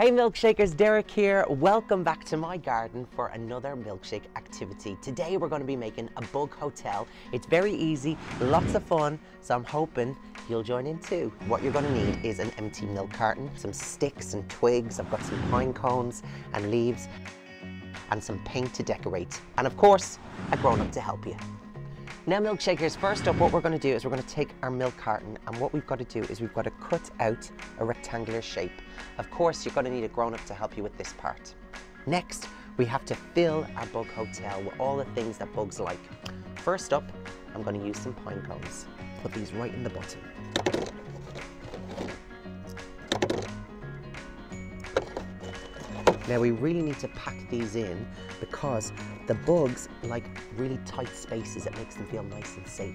Hey Milkshakers, Derek here. Welcome back to my garden for another milkshake activity. Today we're going to be making a bug hotel. It's very easy, lots of fun, so I'm hoping you'll join in too. What you're going to need is an empty milk carton, some sticks and twigs, I've got some pine cones and leaves, and some paint to decorate. And of course, a grown-up to help you. Now Milkshakers, first up what we're going to do is we're going to take our milk carton, and what we've got to do is we've got to cut out a rectangular shape. Of course you're going to need a grown-up to help you with this part. Next we have to fill our bug hotel with all the things that bugs like. First up I'm going to use some pine cones. Put these right in the bottom. Now we really need to pack these in because the bugs like really tight spaces. It makes them feel nice and safe.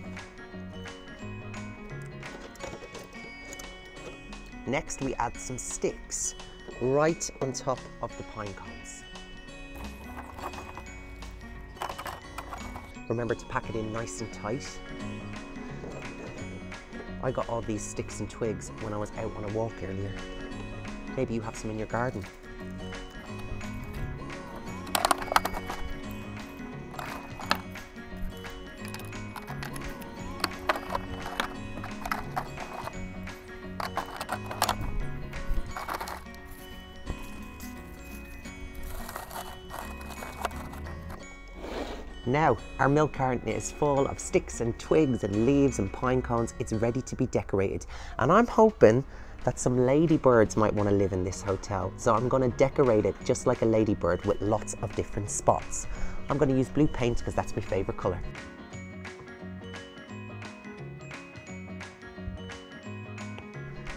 Next we add some sticks right on top of the pine cones. Remember to pack it in nice and tight. I got all these sticks and twigs when I was out on a walk earlier. Maybe you have some in your garden. Now, our milk carton is full of sticks and twigs and leaves and pine cones. It's ready to be decorated. And I'm hoping that some ladybirds might want to live in this hotel. So I'm going to decorate it just like a ladybird with lots of different spots. I'm going to use blue paint because that's my favorite color.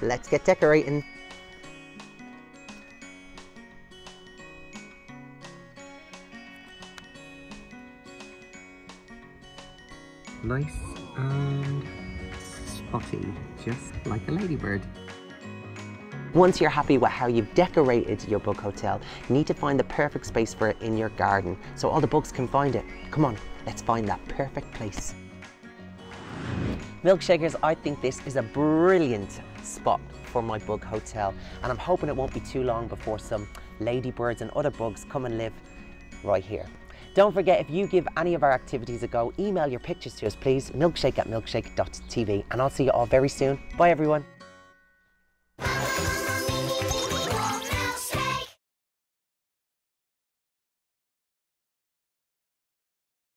Let's get decorating. Nice and spotty, just like a ladybird. Once you're happy with how you've decorated your bug hotel, you need to find the perfect space for it in your garden so all the bugs can find it. Come on, let's find that perfect place. Milkshakers, I think this is a brilliant spot for my bug hotel, and I'm hoping it won't be too long before some ladybirds and other bugs come and live right here. Don't forget, if you give any of our activities a go, email your pictures to us please, milkshake@milkshake.tv, and I'll see you all very soon. Bye everyone.